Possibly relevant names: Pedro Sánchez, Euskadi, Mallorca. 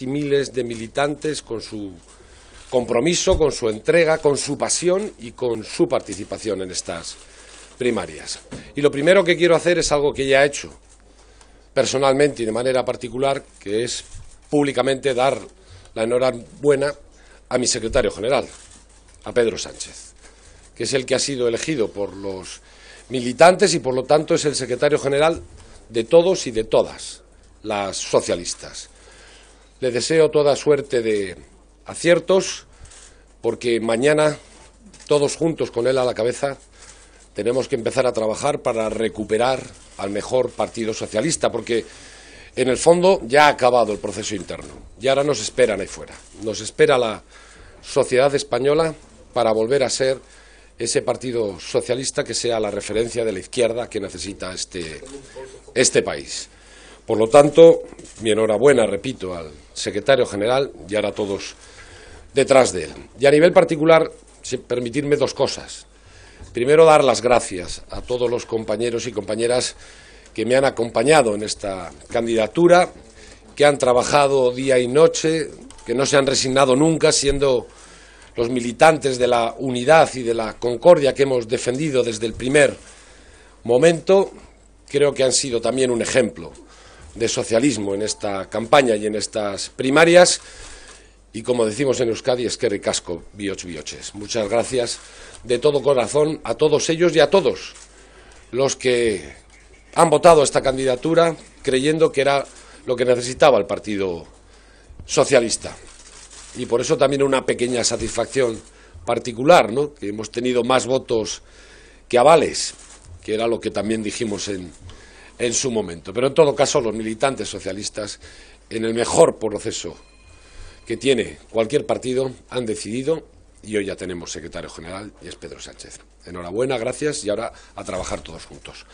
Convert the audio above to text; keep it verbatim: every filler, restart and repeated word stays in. Y miles de militantes con su compromiso, con su entrega, con su pasión y con su participación en estas primarias. Y lo primero que quiero hacer es algo que ya he hecho personalmente y de manera particular, que es públicamente dar la enhorabuena a mi secretario general, a Pedro Sánchez, que es el que ha sido elegido por los militantes y por lo tanto es el secretario general de todos y de todas las socialistas. Le deseo toda suerte de aciertos, porque mañana, todos juntos con él a la cabeza, tenemos que empezar a trabajar para recuperar al mejor Partido Socialista, porque en el fondo ya ha acabado el proceso interno y ahora nos esperan ahí fuera. Nos espera la sociedad española para volver a ser ese Partido Socialista que sea la referencia de la izquierda que necesita este, este país. Por lo tanto, mi enhorabuena, repito, al secretario general y ahora todos detrás de él. Y a nivel particular, permitirme dos cosas. Primero, dar las gracias a todos los compañeros y compañeras que me han acompañado en esta candidatura, que han trabajado día y noche, que no se han resignado nunca, siendo los militantes de la unidad y de la concordia que hemos defendido desde el primer momento. Creo que han sido también un ejemplo de socialismo en esta campaña y en estas primarias, y como decimos en Euskadi, eskerrik asko, bihotz bihotxez. Muchas gracias de todo corazón a todos ellos y a todos los que han votado esta candidatura creyendo que era lo que necesitaba el Partido Socialista. Y por eso también una pequeña satisfacción particular, ¿no?, que hemos tenido más votos que avales, que era lo que también dijimos en en su momento. Pero en todo caso, los militantes socialistas, en el mejor proceso que tiene cualquier partido, han decidido y hoy ya tenemos secretario general y es Pedro Sánchez. Enhorabuena, gracias y ahora a trabajar todos juntos.